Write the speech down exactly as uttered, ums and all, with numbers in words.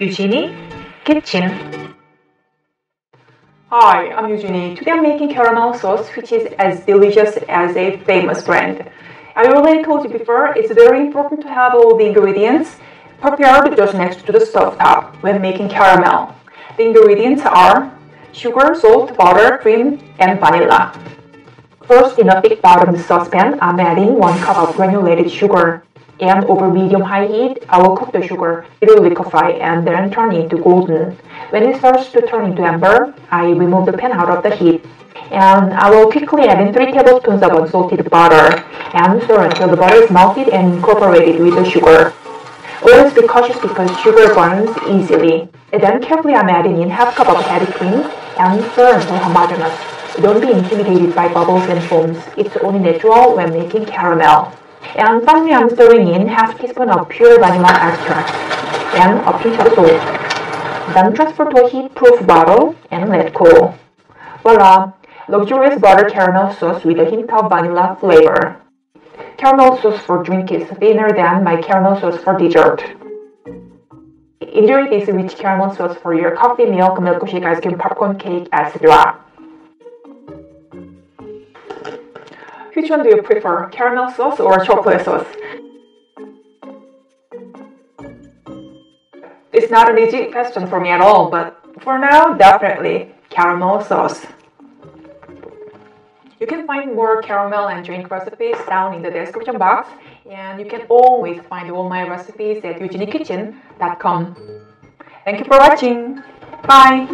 Eugenie Kitchen. Hi, I'm Eugenie. Today I'm making caramel sauce, which is as delicious as a famous brand. I already told you before, it's very important to have all the ingredients prepared just next to the stove top when making caramel. The ingredients are sugar, salt, butter, cream, and vanilla. First, in a big bottom saucepan, I'm adding one cup of granulated sugar. And over medium-high heat, I will cook the sugar. It will liquefy and then turn into golden. When it starts to turn into amber, I remove the pan out of the heat. And I will quickly add in three tablespoons of unsalted butter and stir until the butter is melted and incorporated with the sugar. Always be cautious because sugar burns easily. And then carefully I'm adding in half cup of heavy cream and stir until homogeneous. Don't be intimidated by bubbles and foams. It's only natural when making caramel. And finally, I'm stirring in half teaspoon of pure vanilla extract and a pinch of salt. Then transfer to a heat-proof bottle and let cool. Voila! Luxurious butter caramel sauce with a hint of vanilla flavor. Caramel sauce for drink is thinner than my caramel sauce for dessert. Enjoy this rich caramel sauce for your coffee, milk, milkshake, ice cream, popcorn, cake, et cetera. Which one do you prefer, caramel sauce or chocolate sauce? It's not an easy question for me at all, but for now, definitely caramel sauce. You can find more caramel and drink recipes down in the description box, and you can always find all my recipes at eugenie kitchen dot com. Thank you for watching. Bye!